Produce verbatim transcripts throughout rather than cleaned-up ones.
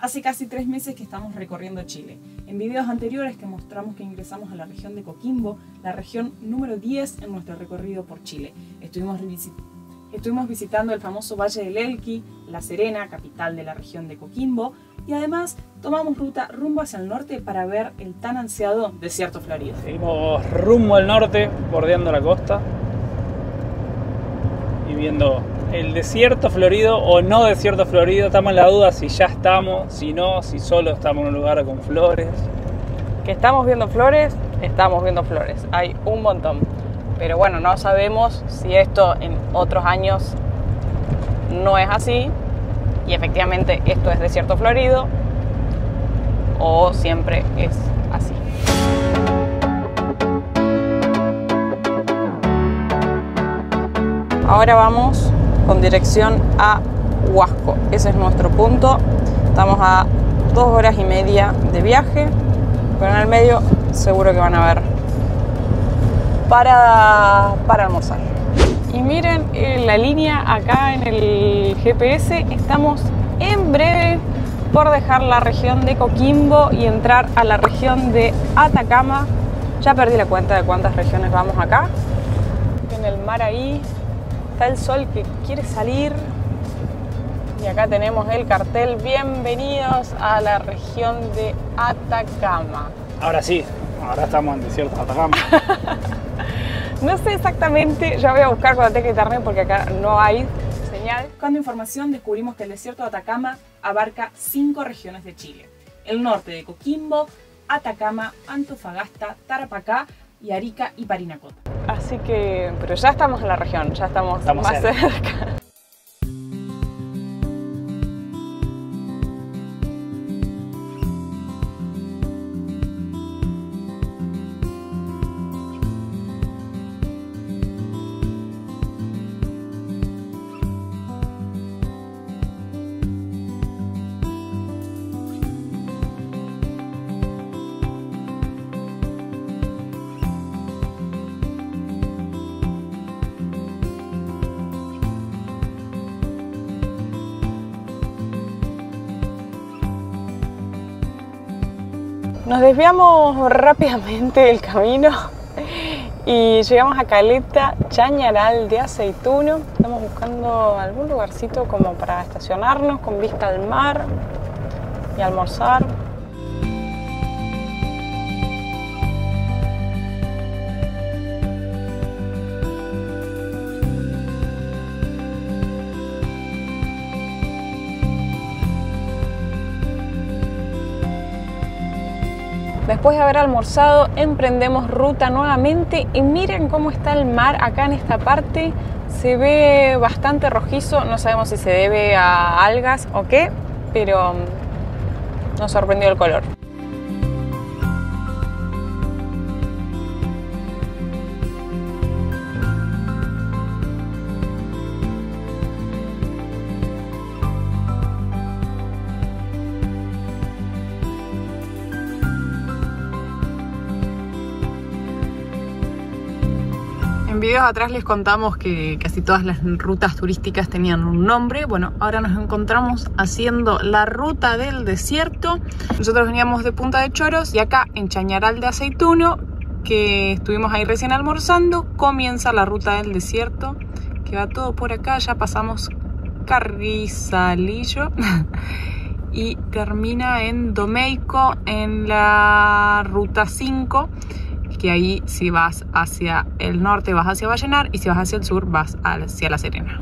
Hace casi tres meses que estamos recorriendo Chile. En videos anteriores te mostramos que ingresamos a la región de Coquimbo, la región número diez en nuestro recorrido por Chile. Estuvimos, visit estuvimos visitando el famoso Valle del Elqui, La Serena, capital de la región de Coquimbo, y además tomamos ruta rumbo hacia el norte para ver el tan ansiado Desierto Florido. Seguimos rumbo al norte, bordeando la costa y viendo el desierto florido o no desierto florido. Estamos en la duda si ya estamos, si no, si solo estamos en un lugar con flores. Que estamos viendo flores, estamos viendo flores, hay un montón. Pero bueno, no sabemos si esto en otros años no es así y efectivamente esto es desierto florido o siempre es así. Ahora vamos con dirección a Huasco, ese es nuestro punto. Estamos a dos horas y media de viaje, pero en el medio seguro que van a ver para, para almorzar. Y miren la línea acá en el G P S, estamos en breve por dejar la región de Coquimbo y entrar a la región de Atacama. Ya perdí la cuenta de cuántas regiones vamos acá. En el mar ahí está el sol que quiere salir y acá tenemos el cartel bienvenidos a la región de Atacama. Ahora sí, ahora estamos en desierto de Atacama. No sé exactamente, ya voy a buscar cuando tenga internet porque acá no hay señal. Buscando información descubrimos que el desierto de Atacama abarca cinco regiones de Chile: el norte de Coquimbo, Atacama, Antofagasta, Tarapacá y Arica y Parinacota. Así que, pero ya estamos en la región, ya estamos, estamos más cerca. cerca. Nos desviamos rápidamente del camino y llegamos a Caleta Chañaral de Aceituno. Estamos buscando algún lugarcito como para estacionarnos con vista al mar y almorzar. Después de haber almorzado, emprendemos ruta nuevamente y miren cómo está el mar acá en esta parte. Se ve bastante rojizo, no sabemos si se debe a algas o qué, pero nos sorprendió el color. En videos atrás les contamos que casi todas las rutas turísticas tenían un nombre. Bueno, ahora nos encontramos haciendo la ruta del desierto. Nosotros veníamos de Punta de Choros y acá en Chañaral de Aceituno, que estuvimos ahí recién almorzando, comienza la ruta del desierto, que va todo por acá. Ya pasamos Carrizalillo y termina en Domeico en la ruta cinco. Que ahí si vas hacia el norte vas hacia Vallenar y si vas hacia el sur vas hacia La Serena.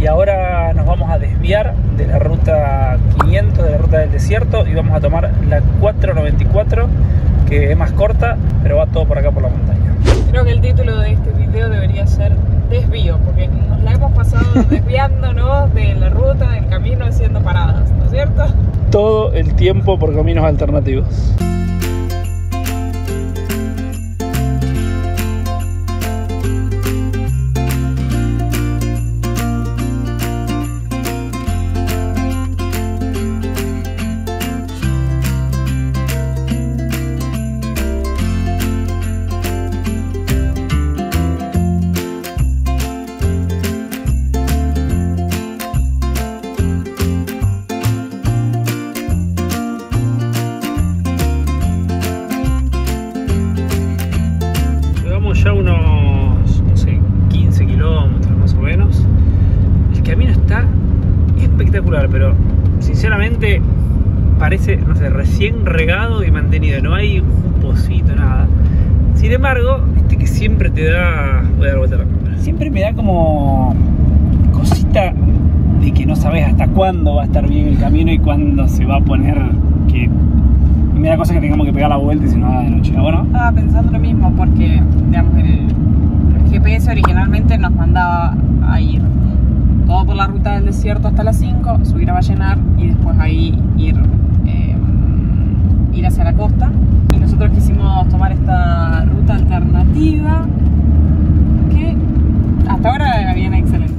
Y ahora nos vamos a desviar de la ruta quinientos, de la ruta del desierto, y vamos a tomar la cuatrocientos noventa y cuatro, que es más corta, pero va todo por acá por la montaña. Creo que el título de este video debería ser desvío, porque nos la hemos pasado desviándonos de la ruta, del camino, haciendo paradas, ¿no es cierto? Todo el tiempo por caminos alternativos. sinceramente parece, no sé, recién regado y mantenido, no hay un pocito, nada. Sin embargo, viste que siempre te da... Voy a dar vuelta a la cámara. Siempre me da como cosita de que no sabes hasta cuándo va a estar bien el camino y cuándo se va a poner que... Me da cosa que tengamos que pegar la vuelta y si no haga de noche. Bueno, estaba pensando lo mismo porque, digamos, el, el G P S originalmente nos mandaba a ir todo por la ruta del desierto hasta las cinco, subir a Vallenar y después ahí ir, eh, ir hacia la costa. Y nosotros quisimos tomar esta ruta alternativa que hasta ahora viene excelente.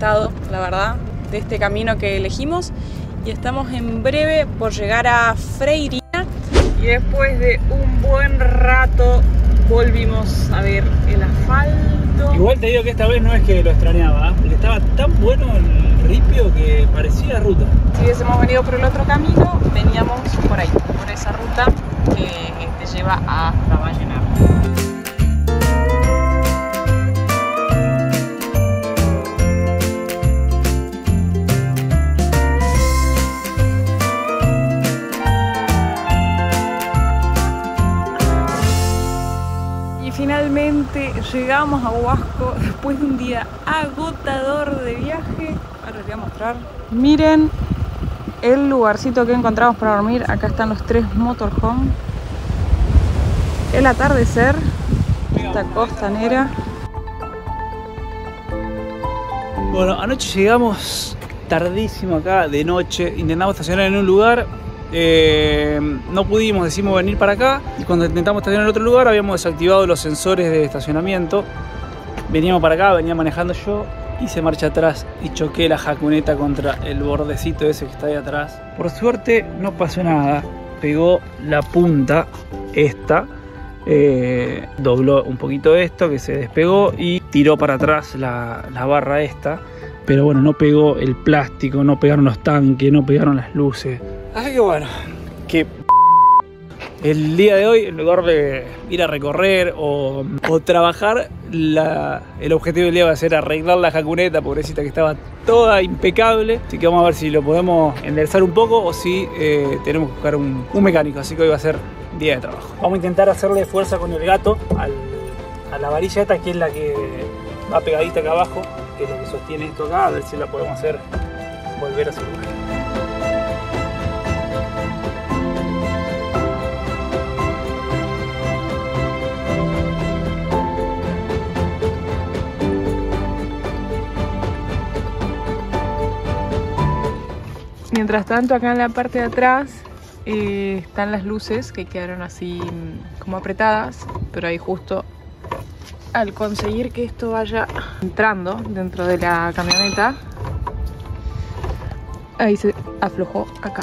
Estado, la verdad, de este camino que elegimos, y estamos en breve por llegar a Freirina y después de un buen rato volvimos a ver el asfalto. Igual te digo que esta vez no es que lo extrañaba, porque estaba tan bueno el ripio que parecía ruta. Si hubiésemos venido por el otro camino, veníamos por ahí, por esa ruta que te lleva hasta Vallenar. Finalmente llegamos a Huasco después de un día agotador de viaje. Ahora les voy a mostrar. Miren el lugarcito que encontramos para dormir. Acá están los tres motorhomes. El atardecer, esta costanera. Bueno, anoche llegamos tardísimo acá, de noche. Intentamos estacionar en un lugar. Eh, no pudimos, decimos venir para acá, y cuando intentamos estacionar en otro lugar habíamos desactivado los sensores de estacionamiento. Veníamos para acá, venía manejando yo, hice marcha atrás y choqué la jacuneta contra el bordecito ese que está ahí atrás. Por suerte no pasó nada, pegó la punta esta, eh, dobló un poquito esto que se despegó y tiró para atrás la, la barra esta, pero bueno, no pegó el plástico, no pegaron los tanques, no pegaron las luces. Así que bueno, que el día de hoy, en lugar de ir a recorrer o, o trabajar, la, el objetivo del día va a ser arreglar la jacuneta, pobrecita, que estaba toda impecable. Así que vamos a ver si lo podemos enderezar un poco o si eh, tenemos que buscar un, un mecánico. Así que hoy va a ser día de trabajo. Vamos a intentar hacerle fuerza con el gato al, a la varilla esta, que es la que va pegadita acá abajo, que es lo que sostiene esto acá, a ver si la podemos hacer volver a su lugar. Mientras tanto, acá en la parte de atrás eh, están las luces que quedaron así como apretadas, pero ahí justo al conseguir que esto vaya entrando dentro de la camioneta, ahí se aflojó acá.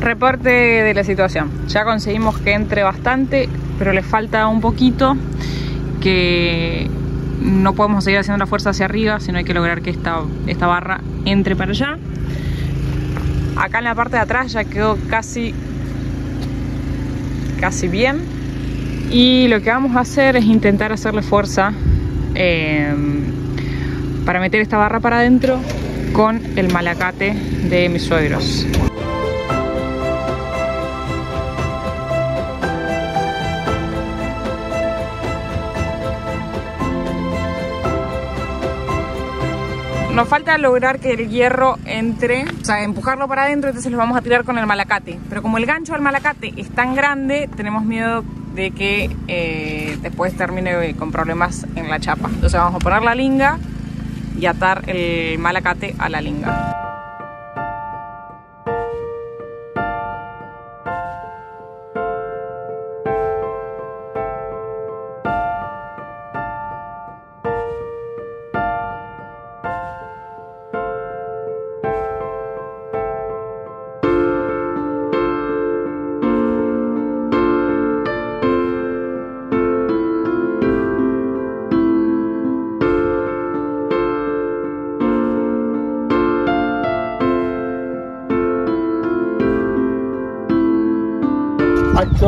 Reporte de la situación. Ya conseguimos que entre bastante, pero le falta un poquito, que no podemos seguir haciendo la fuerza hacia arriba, sino hay que lograr que esta, esta barra entre para allá. Acá en la parte de atrás ya quedó casi, casi bien. Y lo que vamos a hacer es intentar hacerle fuerza eh, para meter esta barra para adentro con el malacate de mis suegros. Nos falta lograr que el hierro entre, o sea, empujarlo para adentro, entonces lo vamos a tirar con el malacate. Pero como el gancho del malacate es tan grande, tenemos miedo de que eh, después termine con problemas en la chapa. Entonces vamos a poner la linga y atar el malacate a la linga.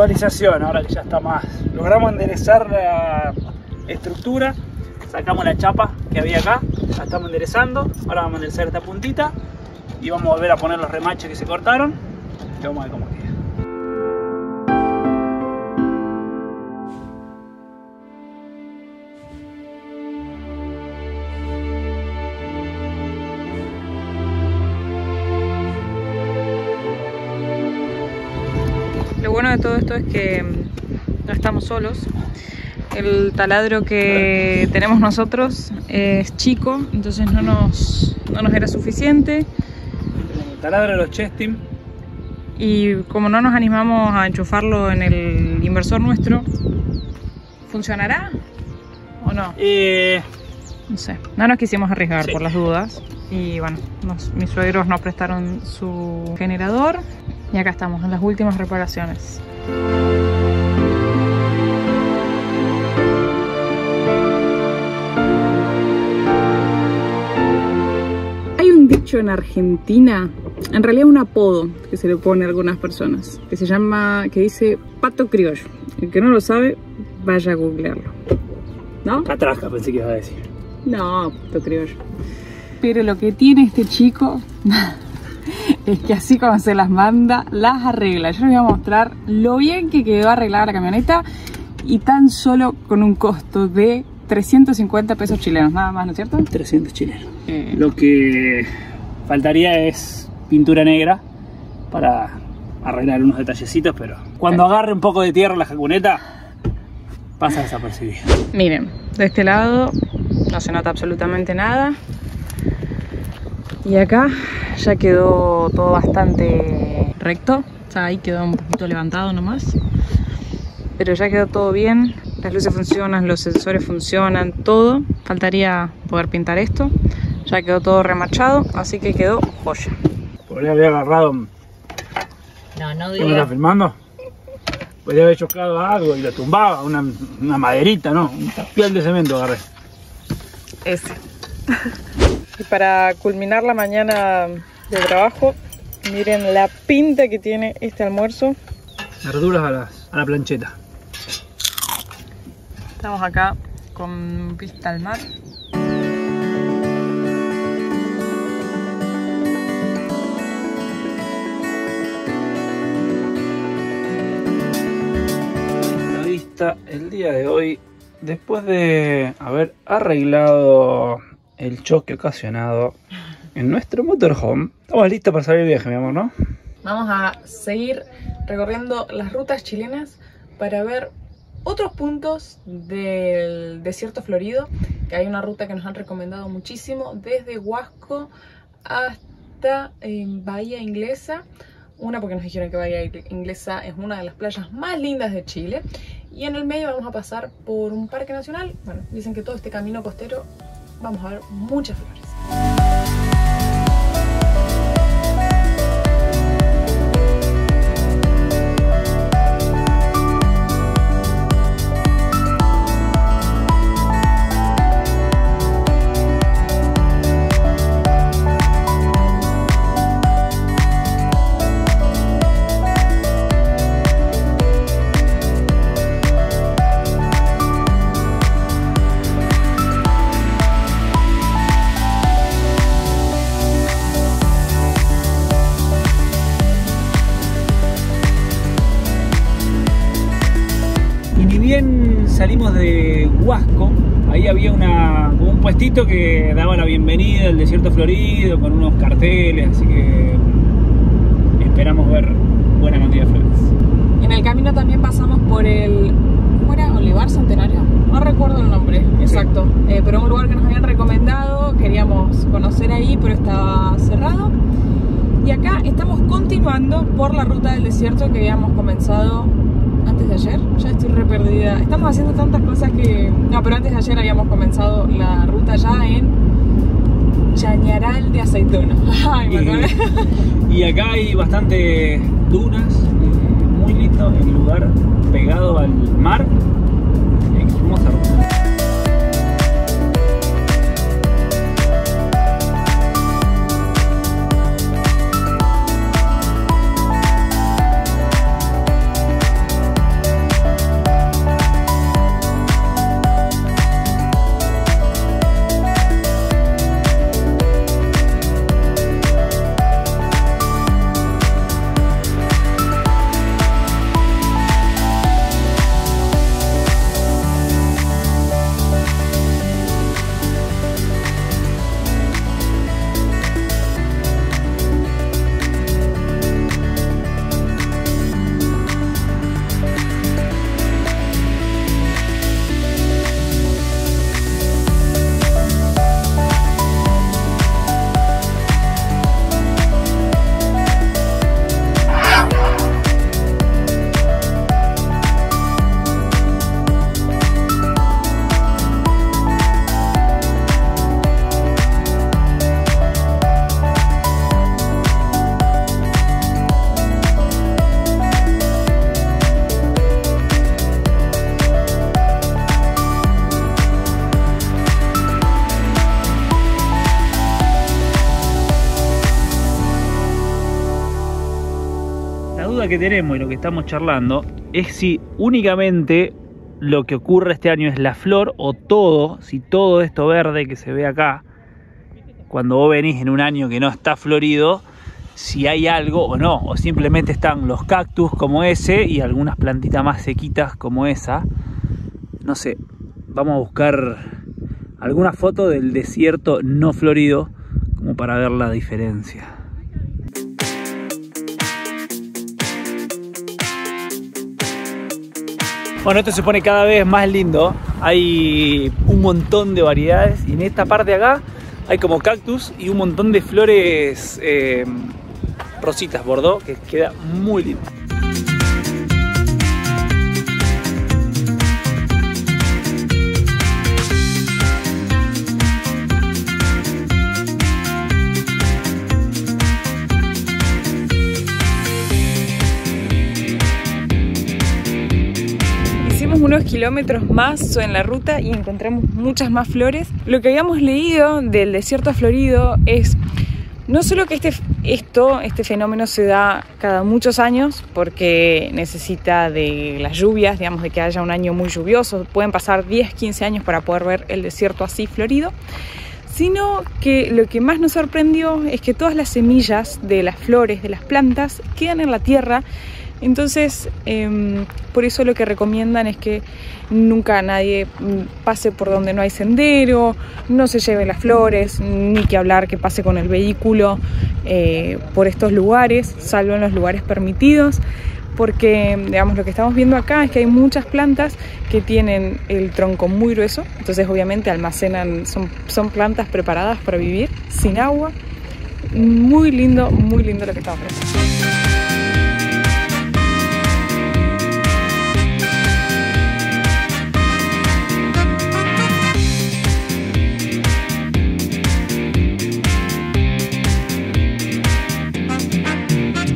Actualización, ahora que ya está más, logramos enderezar la estructura, sacamos la chapa que había acá, la estamos enderezando, ahora vamos a enderezar esta puntita y vamos a volver a poner los remaches que se cortaron y vamos a ver cómo queda. De todo esto es que no estamos solos. El taladro que tenemos nosotros es chico, entonces no nos, no nos era suficiente. El taladro de los Chestin. Y como no nos animamos a enchufarlo en el inversor nuestro, ¿funcionará o no? Eh... No sé, no nos quisimos arriesgar, sí, por las dudas. Y bueno, nos, mis suegros nos prestaron su generador. Y acá estamos, en las últimas reparaciones. Hay un dicho en Argentina, en realidad un apodo que se le pone a algunas personas, que se llama, que dice pato criollo. El que no lo sabe, vaya a googlearlo, ¿no? Catraca, pensé que iba a decir. No, pato criollo. Pero lo que tiene este chico... es que así como se las manda, las arregla. Yo les voy a mostrar lo bien que quedó arreglada la camioneta y tan solo con un costo de trescientos cincuenta pesos chilenos, nada más, ¿no es cierto? trescientos chilenos. Eh... Lo que faltaría es pintura negra para arreglar unos detallecitos, pero cuando okay. agarre un poco de tierra la jacuneta, pasa desapercibida. Miren, de este lado no se nota absolutamente nada. Y acá ya quedó todo bastante recto. O sea, ahí quedó un poquito levantado nomás. Pero ya quedó todo bien. Las luces funcionan, los sensores funcionan, todo. Faltaría poder pintar esto. Ya quedó todo remachado, así que quedó joya. Podría haber agarrado... No, no digo. ¿Me está filmando? Podría haber chocado algo y lo tumbaba. Una, una maderita, ¿no? Un tapial de cemento agarré. Ese. Y para culminar la mañana de trabajo, miren la pinta que tiene este almuerzo. Verduras a, las, a la plancheta. Estamos acá con vista al mar. La vista el día de hoy, después de haber arreglado el choque ocasionado en nuestro motorhome. Estamos listos para salir de viaje, mi amor, ¿no? Vamos a seguir recorriendo las rutas chilenas para ver otros puntos del Desierto Florido, que hay una ruta que nos han recomendado muchísimo, desde Huasco hasta eh, Bahía Inglesa. Una porque nos dijeron que Bahía Inglesa es una de las playas más lindas de Chile. Y en el medio vamos a pasar por un parque nacional. Bueno, dicen que todo este camino costero vamos a ver muchas flores. salimos de Huasco, ahí había una, un puestito que daba la bienvenida al Desierto Florido con unos carteles, así que esperamos ver buena cantidad de flores. En el camino también pasamos por el... ¿cómo era? ¿Olivar Centenario? No recuerdo el nombre, exacto, sí. eh, pero un lugar que nos habían recomendado, queríamos conocer ahí, pero estaba cerrado. Y acá estamos continuando por la ruta del desierto que habíamos comenzado antes de ayer. Ya estoy re perdida. Estamos haciendo tantas cosas que... No, pero antes de ayer habíamos comenzado la ruta ya en Chañaral de Aceituno. Ay, y, y acá hay bastantes dunas. Muy lindo el lugar, pegado al mar. Hermosa ruta. Que tenemos y lo que estamos charlando es si únicamente lo que ocurre este año es la flor o todo, si todo esto verde que se ve acá, cuando vos venís en un año que no está florido, si hay algo o no, o simplemente están los cactus como ese y algunas plantitas más sequitas como esa. No sé, vamos a buscar alguna foto del desierto no florido como para ver la diferencia. Bueno, esto se pone cada vez más lindo, hay un montón de variedades y en esta parte de acá hay como cactus y un montón de flores eh, rositas bordeaux que queda muy lindo. Unos kilómetros más en la ruta y encontramos muchas más flores. Lo que habíamos leído del desierto florido es no solo que este, esto, este fenómeno se da cada muchos años porque necesita de las lluvias, digamos, de que haya un año muy lluvioso, pueden pasar diez, quince años para poder ver el desierto así florido, sino que lo que más nos sorprendió es que todas las semillas de las flores, de las plantas, quedan en la tierra. Entonces, eh, por eso lo que recomiendan es que nunca nadie pase por donde no hay sendero, no se lleve las flores, ni que hablar que pase con el vehículo eh, por estos lugares, salvo en los lugares permitidos, porque, digamos, lo que estamos viendo acá es que hay muchas plantas que tienen el tronco muy grueso, entonces obviamente almacenan, son, son plantas preparadas para vivir sin agua. Muy lindo, muy lindo lo que estamos viendo.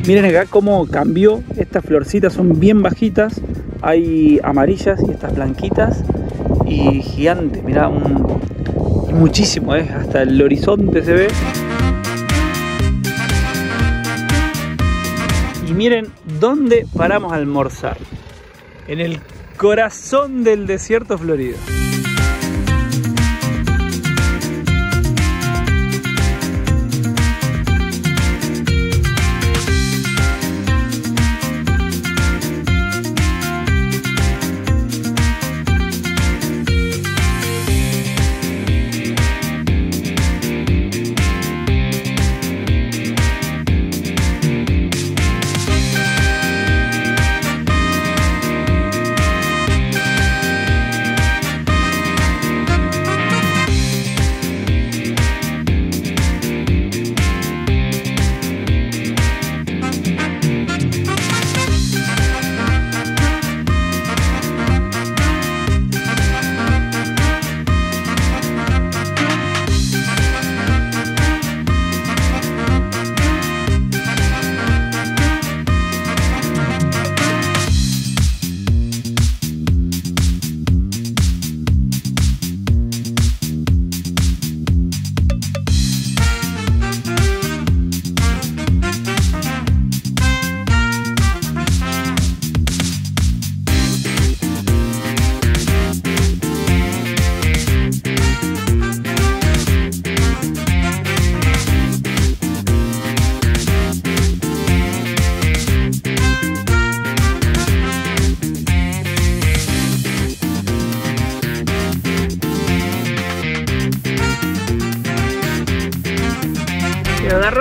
Miren acá cómo cambió, estas florcitas son bien bajitas, hay amarillas y estas blanquitas y gigantes, mirá, un, muchísimo, ¿eh? Hasta el horizonte se ve. Y miren dónde paramos a almorzar, en el corazón del desierto florido.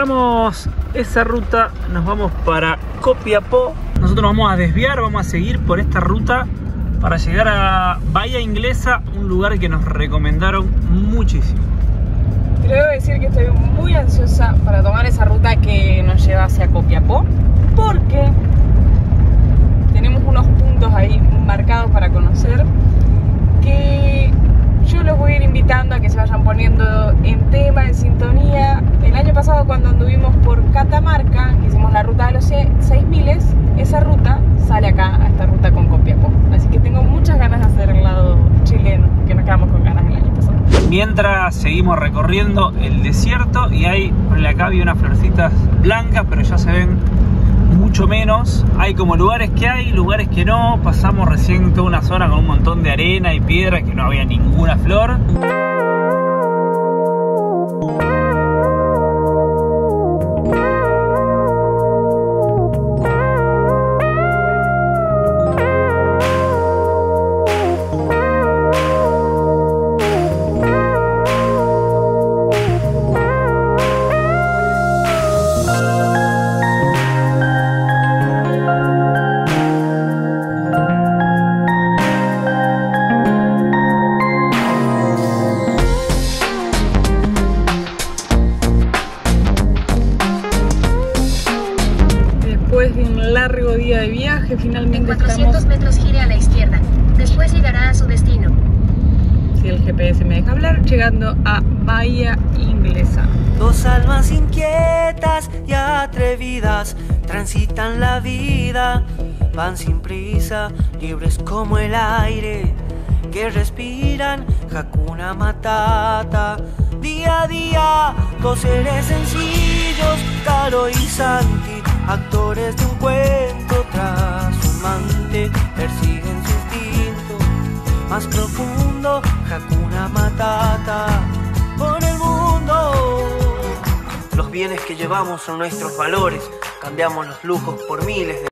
cerramos esa ruta, nos vamos para Copiapó. Nosotros nos vamos a desviar, vamos a seguir por esta ruta para llegar a Bahía Inglesa, un lugar que nos recomendaron muchísimo. Te debo decir que estoy muy ansiosa para tomar esa ruta que nos lleva hacia Copiapó, porque tenemos unos puntos ahí marcados para conocer que yo los voy a ir invitando a que se vayan poniendo en tema, en sintonía. El año pasado, cuando anduvimos por Catamarca, hicimos la ruta de los seis mil, esa ruta sale acá, a esta ruta con Copiapó. Así que tengo muchas ganas de hacer el lado chileno, que nos quedamos con ganas el año pasado. Mientras seguimos recorriendo el desierto, y hay, por acá vi unas florcitas blancas, pero ya se ven mucho menos. Hay como lugares que hay, lugares que no. Pasamos recién toda una zona con un montón de arena y piedra que no había ninguna flor. Finalmente en cuatrocientos estamos... metros gire a la izquierda, después llegará a su destino. Si el G P S me deja hablar, llegando a Bahía Inglesa. Dos almas inquietas y atrevidas transitan la vida, van sin prisa, libres como el aire que respiran. Hakuna Matata, día a día, dos seres sencillos, Caro y Santi, actores de un cuento trashumante, persiguen su instinto más profundo. Hakuna Matata por el mundo. Los bienes que llevamos son nuestros valores, cambiamos los lujos por miles de